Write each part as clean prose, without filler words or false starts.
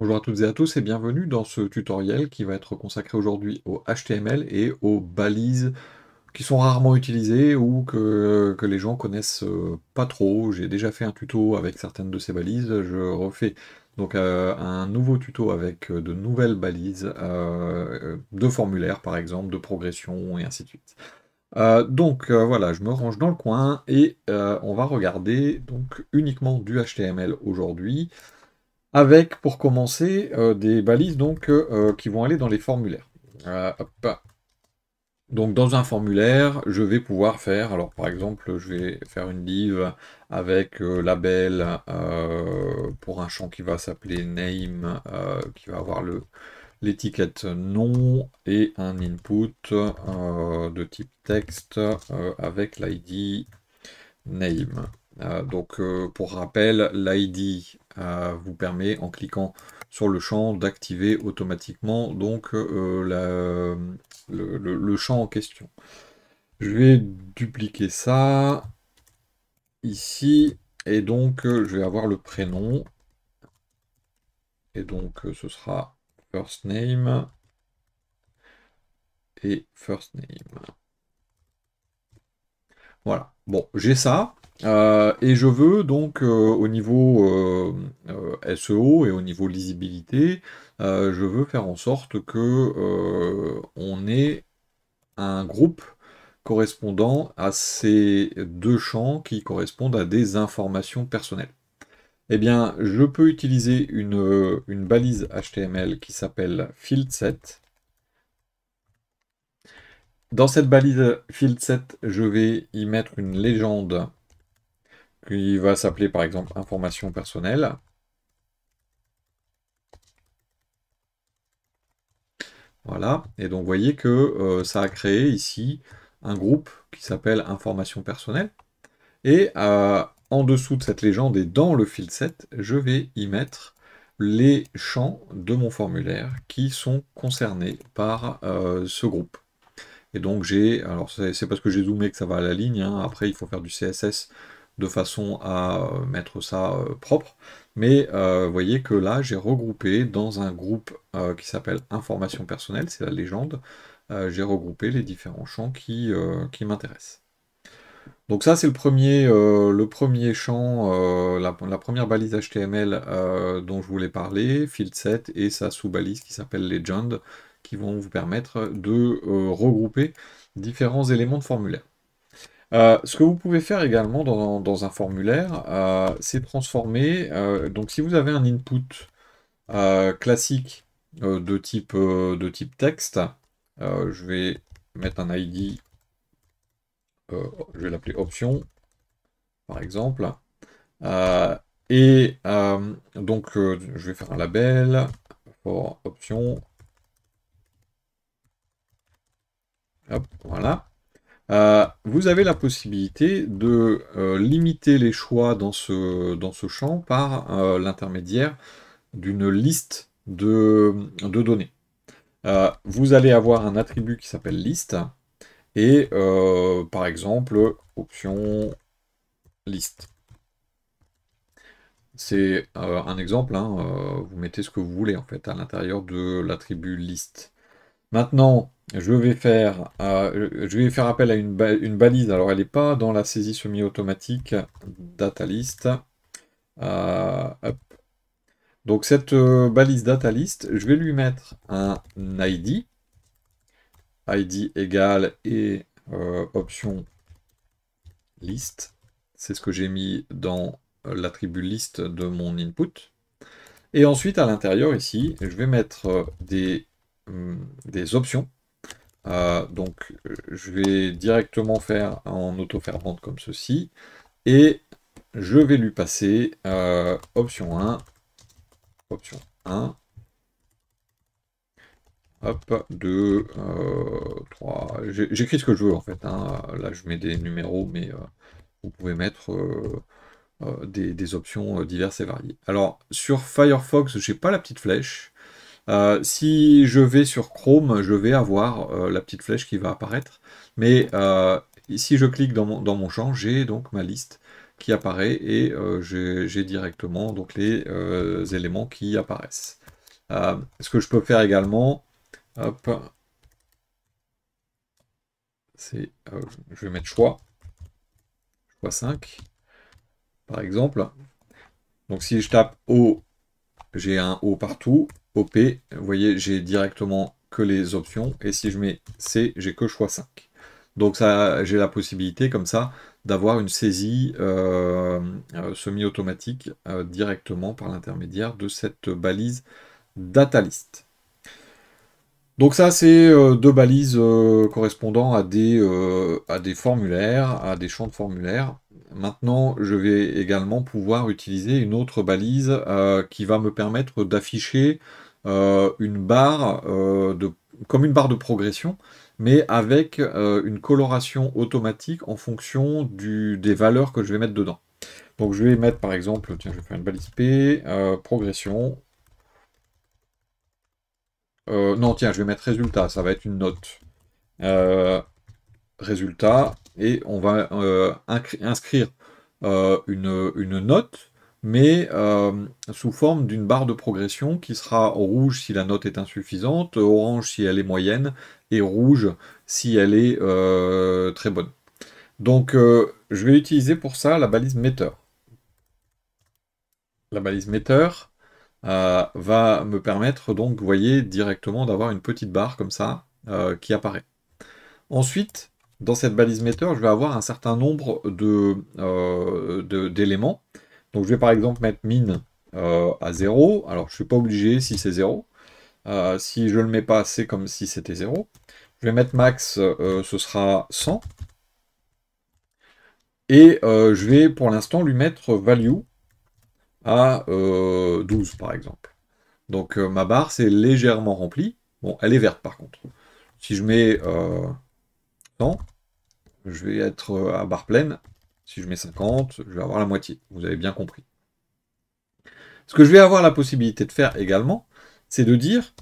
Bonjour à toutes et à tous et bienvenue dans ce tutoriel qui va être consacré aujourd'hui au HTML et aux balises qui sont rarement utilisées ou que les gens connaissent pas trop. J'ai déjà fait un tuto avec certaines de ces balises, je refais donc un nouveau tuto avec de nouvelles balises, de formulaires par exemple, de progression et ainsi de suite. Voilà, je me range dans le coin et on va regarder donc uniquement du HTML aujourd'hui. Avec, pour commencer, des balises donc, qui vont aller dans les formulaires. Hop. Donc dans un formulaire, je vais pouvoir faire, alors par exemple, je vais faire une div avec label pour un champ qui va s'appeler name, qui va avoir l'étiquette nom et un input de type texte avec l'id name. Pour rappel, l'id vous permet, en cliquant sur le champ, d'activer automatiquement donc, le champ en question. Je vais dupliquer ça ici, et donc je vais avoir le prénom, et donc ce sera first name et first name. Voilà, bon, j'ai ça. Et je veux donc au niveau SEO et au niveau lisibilité, je veux faire en sorte que on ait un groupe correspondant à ces deux champs qui correspondent à des informations personnelles. Eh bien, je peux utiliser une balise HTML qui s'appelle fieldset. Dans cette balise fieldset, je vais y mettre une légende qui va s'appeler par exemple information personnelle. Voilà, et donc vous voyez que ça a créé ici un groupe qui s'appelle information personnelle. Et en dessous de cette légende et dans le fieldset, je vais y mettre les champs de mon formulaire qui sont concernés par ce groupe. Et donc j'ai, alors c'est parce que j'ai zoomé que ça va à la ligne, hein. Après il faut faire du CSS de façon à mettre ça propre, mais vous voyez que là j'ai regroupé dans un groupe qui s'appelle information personnelle, c'est la légende, j'ai regroupé les différents champs qui m'intéressent. Donc ça c'est le premier champ, la première balise HTML dont je voulais parler, fieldset et sa sous-balise qui s'appelle legend, qui vont vous permettre de regrouper différents éléments de formulaire. Ce que vous pouvez faire également dans un formulaire, c'est transformer, donc si vous avez un input classique de type texte, je vais mettre un ID, je vais l'appeler option, par exemple, et donc je vais faire un label pour option, hop, voilà. Vous avez la possibilité de limiter les choix dans ce champ par l'intermédiaire d'une liste de données. Vous allez avoir un attribut qui s'appelle liste, et par exemple, option liste. C'est un exemple, hein, vous mettez ce que vous voulez en fait à l'intérieur de l'attribut liste. Maintenant, je vais faire appel à une balise, alors elle n'est pas dans la saisie semi-automatique, datalist. Donc cette balise datalist, je vais lui mettre un ID, ID égale et option list, c'est ce que j'ai mis dans l'attribut list de mon input. Et ensuite à l'intérieur ici, je vais mettre des options. Donc je vais directement faire en auto-fervente comme ceci, et je vais lui passer option 1, hop, 2, 3, j'écris ce que je veux en fait, hein. Là je mets des numéros, mais vous pouvez mettre des options diverses et variées. Alors sur Firefox, j'ai pas la petite flèche. Si je vais sur Chrome, je vais avoir la petite flèche qui va apparaître. Mais si je clique dans mon champ, j'ai donc ma liste qui apparaît et j'ai directement donc les éléments qui apparaissent. Ce que je peux faire également, c'est, je vais mettre choix 5, par exemple. Donc si je tape O, j'ai un O partout, OP, vous voyez, j'ai directement que les options, et si je mets C, j'ai que choix 5. Donc ça, j'ai la possibilité comme ça d'avoir une saisie semi-automatique directement par l'intermédiaire de cette balise datalist. Donc ça, c'est deux balises correspondant à des formulaires, à des champs de formulaires. Maintenant, je vais également pouvoir utiliser une autre balise qui va me permettre d'afficher une barre comme une barre de progression, mais avec une coloration automatique en fonction des valeurs que je vais mettre dedans. Donc je vais mettre par exemple, tiens, je vais faire une balise P, progression. Non, tiens, je vais mettre résultat, ça va être une note. Résultat, et on va inscrire une note, mais sous forme d'une barre de progression qui sera rouge si la note est insuffisante, orange si elle est moyenne, et rouge si elle est très bonne. Donc je vais utiliser pour ça la balise meter. La balise meter va me permettre donc, vous voyez, directement d'avoir une petite barre comme ça qui apparaît. Ensuite, dans cette balise meter, je vais avoir un certain nombre d'éléments. Donc je vais par exemple mettre min à 0. Alors je ne suis pas obligé si c'est 0. Si je ne le mets pas, c'est comme si c'était 0. Je vais mettre max, ce sera 100. Et je vais pour l'instant lui mettre value à 12 par exemple. Donc ma barre c'est légèrement remplie. Bon, elle est verte par contre. Si je mets 100, je vais être à barre pleine. Si je mets 50, je vais avoir la moitié. Vous avez bien compris. Ce que je vais avoir la possibilité de faire également, c'est de dire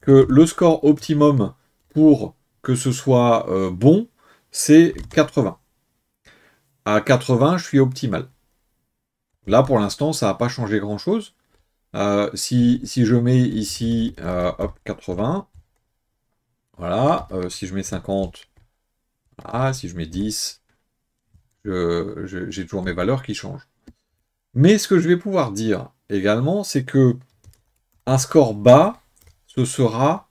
que le score optimum pour que ce soit bon, c'est 80. À 80, je suis optimal. Là, pour l'instant, ça n'a pas changé grand-chose. Si je mets ici 80, voilà. Si je mets 50, voilà. Si je mets 10, j'ai toujours mes valeurs qui changent. Mais ce que je vais pouvoir dire également, c'est que un score bas, ce sera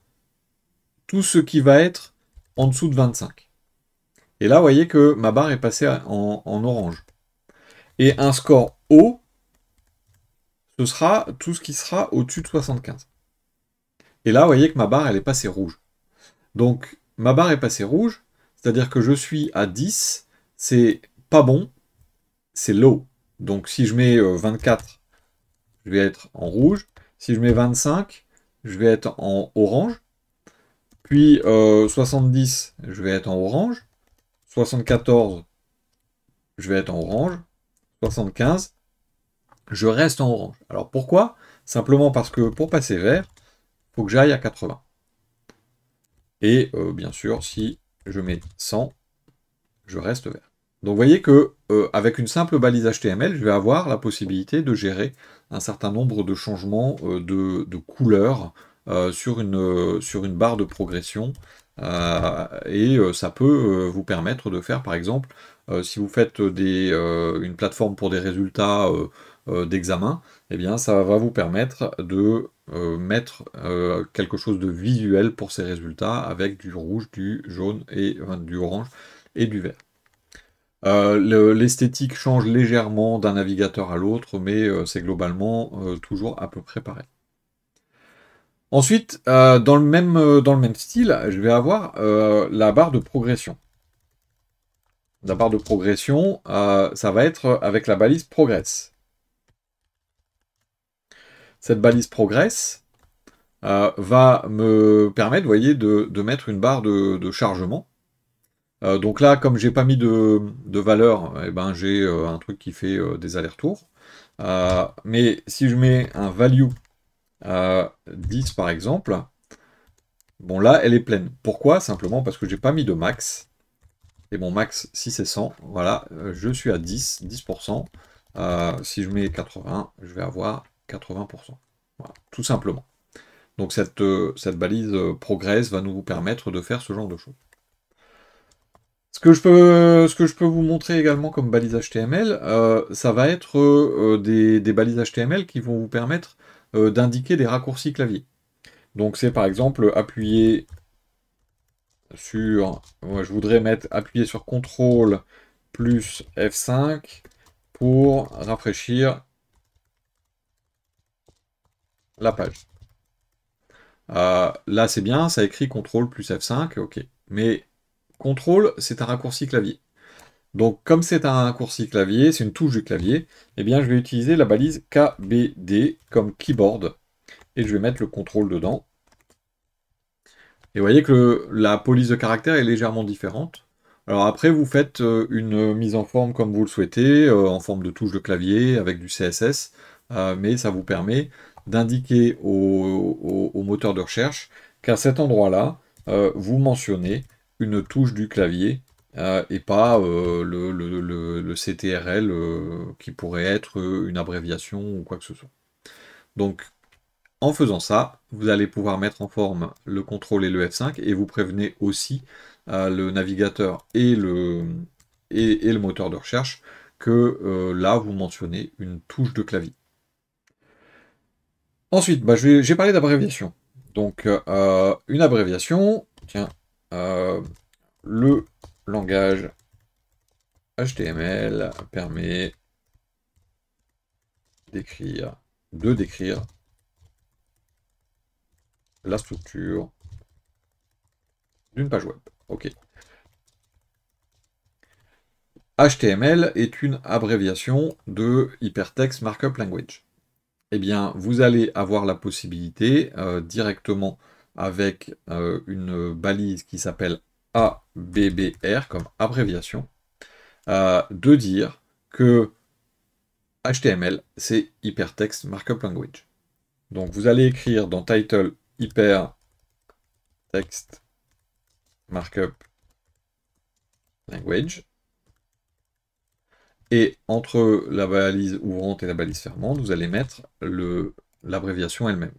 tout ce qui va être en dessous de 25. Et là, vous voyez que ma barre est passée en orange. Et un score haut, ce sera tout ce qui sera au-dessus de 75. Et là, vous voyez que ma barre, elle est passée rouge. Donc, ma barre est passée rouge, c'est-à-dire que je suis à 10, c'est pas bon, c'est low. Donc, si je mets 24, je vais être en rouge. Si je mets 25, je vais être en orange. Puis 70, je vais être en orange. 74, je vais être en orange. 75, je reste en orange. Alors pourquoi? Simplement parce que pour passer vert, il faut que j'aille à 80. Et bien sûr, si je mets 100, je reste vert. Donc vous voyez que avec une simple balise HTML, je vais avoir la possibilité de gérer un certain nombre de changements de couleurs sur une barre de progression. Et ça peut vous permettre de faire, par exemple, si vous faites une plateforme pour des résultats d'examen, eh bien ça va vous permettre de mettre quelque chose de visuel pour ces résultats avec du rouge, du jaune, et enfin, du orange et du vert. L'esthétique change légèrement d'un navigateur à l'autre, mais c'est globalement toujours à peu près pareil. Ensuite, dans le même style, je vais avoir la barre de progression. La barre de progression, ça va être avec la balise progress. Cette balise progress va me permettre, vous voyez, de mettre une barre de chargement. Donc là, comme j'ai pas mis de valeur, eh ben, j'ai un truc qui fait des allers-retours. Mais si je mets un value 10 par exemple, bon là, elle est pleine. Pourquoi? Simplement parce que j'ai pas mis de max. Et mon max, si c'est 100, voilà, je suis à 10%. Si je mets 80, je vais avoir 80%. Voilà, tout simplement. Donc cette balise progress va nous permettre de faire ce genre de choses. Ce que je peux vous montrer également comme balise HTML, ça va être des balises HTML qui vont vous permettre d'indiquer des raccourcis clavier. Donc c'est par exemple appuyer sur... Moi je voudrais mettre appuyer sur CTRL plus F5 pour rafraîchir la page. Là c'est bien, ça écrit CTRL plus F5, ok. Mais... CTRL, c'est un raccourci clavier. Donc, comme c'est un raccourci clavier, c'est une touche du clavier, eh bien, je vais utiliser la balise kbd comme keyboard. Et je vais mettre le CTRL dedans. Et vous voyez que la police de caractère est légèrement différente. Alors après, vous faites une mise en forme comme vous le souhaitez, en forme de touche de clavier, avec du CSS. Mais ça vous permet d'indiquer au moteur de recherche qu'à cet endroit-là, vous mentionnez une touche du clavier et pas le CTRL qui pourrait être une abréviation ou quoi que ce soit. Donc en faisant ça, vous allez pouvoir mettre en forme le CTRL et le F5 et vous prévenez aussi le navigateur et le moteur de recherche que là vous mentionnez une touche de clavier. Ensuite, j'ai parlé d'abréviation. Donc une abréviation, tiens. Le langage HTML permet de décrire la structure d'une page web. Ok. HTML est une abréviation de Hypertext Markup Language. Eh bien, vous allez avoir la possibilité directement avec une balise qui s'appelle abbr, comme abréviation, de dire que HTML, c'est Hypertext Markup Language. Donc vous allez écrire dans title Hypertext Markup Language, et entre la balise ouvrante et la balise fermante, vous allez mettre l'abréviation elle-même.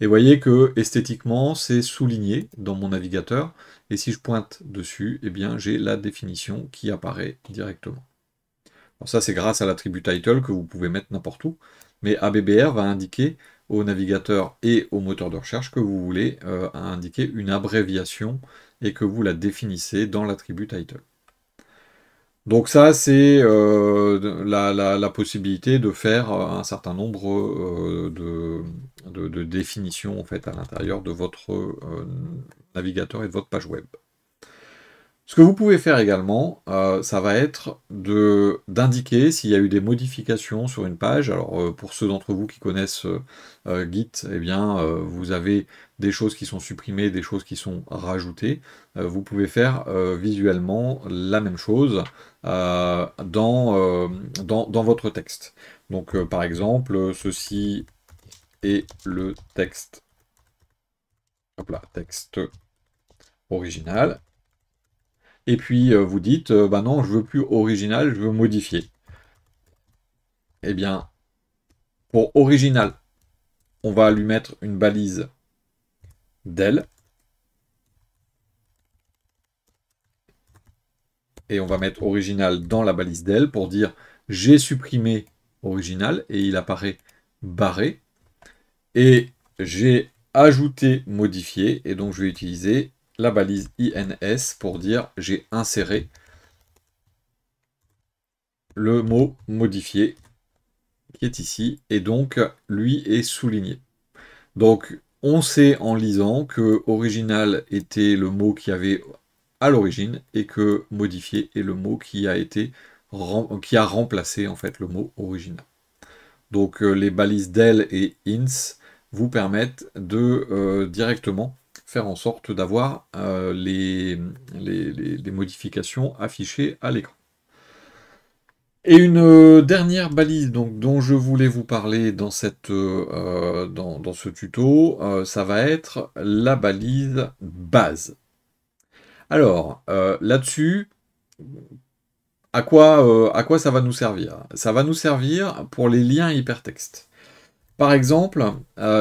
Et vous voyez que esthétiquement, c'est souligné dans mon navigateur. Et si je pointe dessus, eh bien j'ai la définition qui apparaît directement. Alors ça, c'est grâce à l'attribut title que vous pouvez mettre n'importe où. Mais ABBR va indiquer au navigateur et au moteur de recherche que vous voulez indiquer une abréviation et que vous la définissez dans l'attribut title. Donc ça, c'est la possibilité de faire un certain nombre de définitions en fait, à l'intérieur de votre navigateur et de votre page web. Ce que vous pouvez faire également, ça va être d'indiquer s'il y a eu des modifications sur une page. Alors pour ceux d'entre vous qui connaissent Git, eh bien, vous avez des choses qui sont supprimées, des choses qui sont rajoutées. Vous pouvez faire visuellement la même chose dans votre texte. Donc par exemple, ceci est le texte, hop là, texte original. Et puis vous dites, bah non, je veux plus original, je veux modifier. Eh bien, pour original, on va lui mettre une balise del. Et on va mettre original dans la balise del pour dire, j'ai supprimé original, et il apparaît barré. Et j'ai ajouté modifié, et donc je vais utiliser la balise ins pour dire j'ai inséré le mot modifié qui est ici et donc lui est souligné. Donc on sait en lisant que original était le mot qu'il y avait à l'origine et que modifié est le mot qui a remplacé en fait le mot original. Donc les balises del et ins vous permettent de directement faire en sorte d'avoir les modifications affichées à l'écran. Et une dernière balise donc, dont je voulais vous parler dans, dans ce tuto, ça va être la balise base. Alors, là-dessus, à quoi ça va nous servir ? Ça va nous servir pour les liens hypertextes. Par exemple,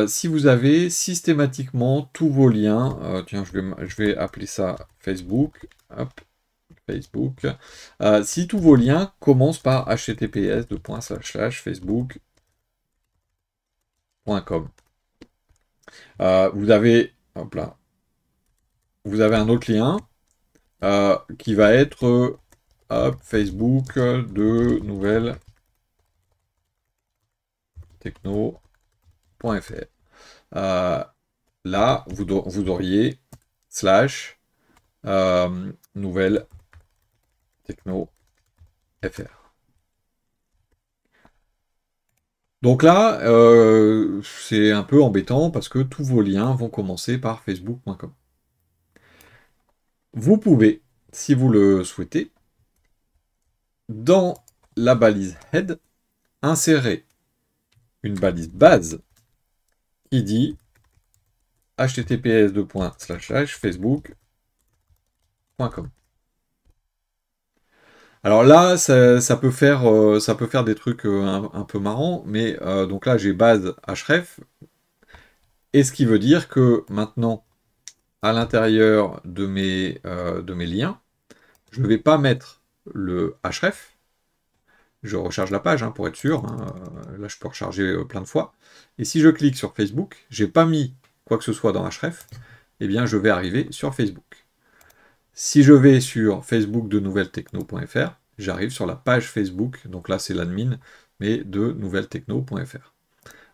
si vous avez systématiquement tous vos liens, tiens, je vais appeler ça Facebook, hop, Facebook. Si tous vos liens commencent par https://facebook.com, vous avez, hop là, vous avez un autre lien qui va être hop, Facebook de Nouvelle-Techno.fr. Là, vous auriez slash Nouvelle-Techno.fr. Donc là, c'est un peu embêtant parce que tous vos liens vont commencer par facebook.com. Vous pouvez, si vous le souhaitez, dans la balise head, insérer une balise base qui dit https://facebook.com. Alors là, ça peut faire des trucs un peu marrants, mais donc là j'ai base href, et ce qui veut dire que maintenant à l'intérieur de mes liens, je ne vais pas mettre le href. Je recharge la page hein, pour être sûr. Hein. Là, je peux recharger plein de fois. Et si je clique sur Facebook, je n'ai pas mis quoi que ce soit dans href, eh bien, je vais arriver sur Facebook. Si je vais sur Facebook de Nouvelle-Techno.fr, j'arrive sur la page Facebook. Donc là, c'est l'admin, mais de Nouvelle-Techno.fr.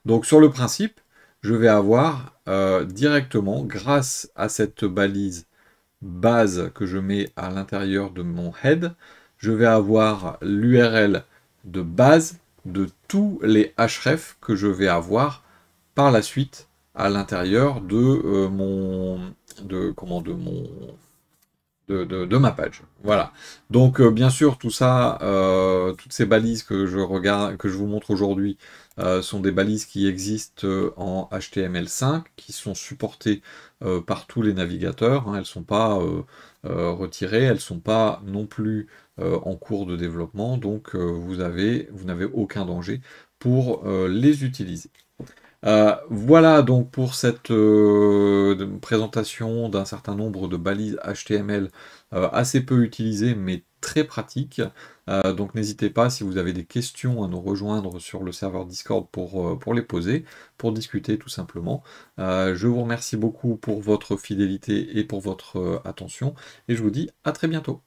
Donc, sur le principe, je vais avoir directement, grâce à cette balise base que je mets à l'intérieur de mon head, je vais avoir l'URL de base de tous les href que je vais avoir par la suite à l'intérieur de ma page. Voilà. Donc bien sûr tout ça, toutes ces balises que je vous montre aujourd'hui sont des balises qui existent en HTML5, qui sont supportées par tous les navigateurs. Hein. Elles ne sont pas retirées, elles ne sont pas non plus en cours de développement, donc vous n'avez aucun danger pour les utiliser. Voilà donc pour cette présentation d'un certain nombre de balises HTML assez peu utilisées mais très pratiques. Donc n'hésitez pas, si vous avez des questions, à nous rejoindre sur le serveur Discord pour les poser, pour discuter tout simplement. Je vous remercie beaucoup pour votre fidélité et pour votre attention, et je vous dis à très bientôt.